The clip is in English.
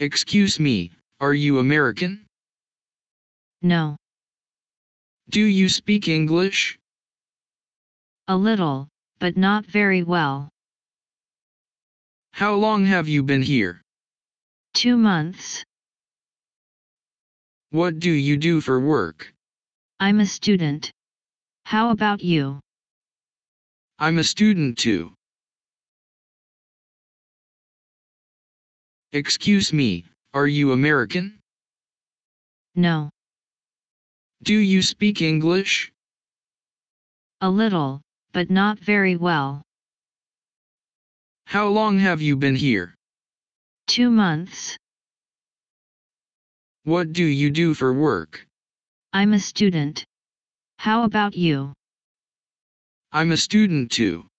Excuse me, are you American? No. Do you speak English? A little, but not very well. How long have you been here? 2 months. What do you do for work? I'm a student. How about you? I'm a student too. Excuse me, are you American? No. Do you speak English? A little, but not very well. How long have you been here? 2 months. What do you do for work? I'm a student. How about you? I'm a student too.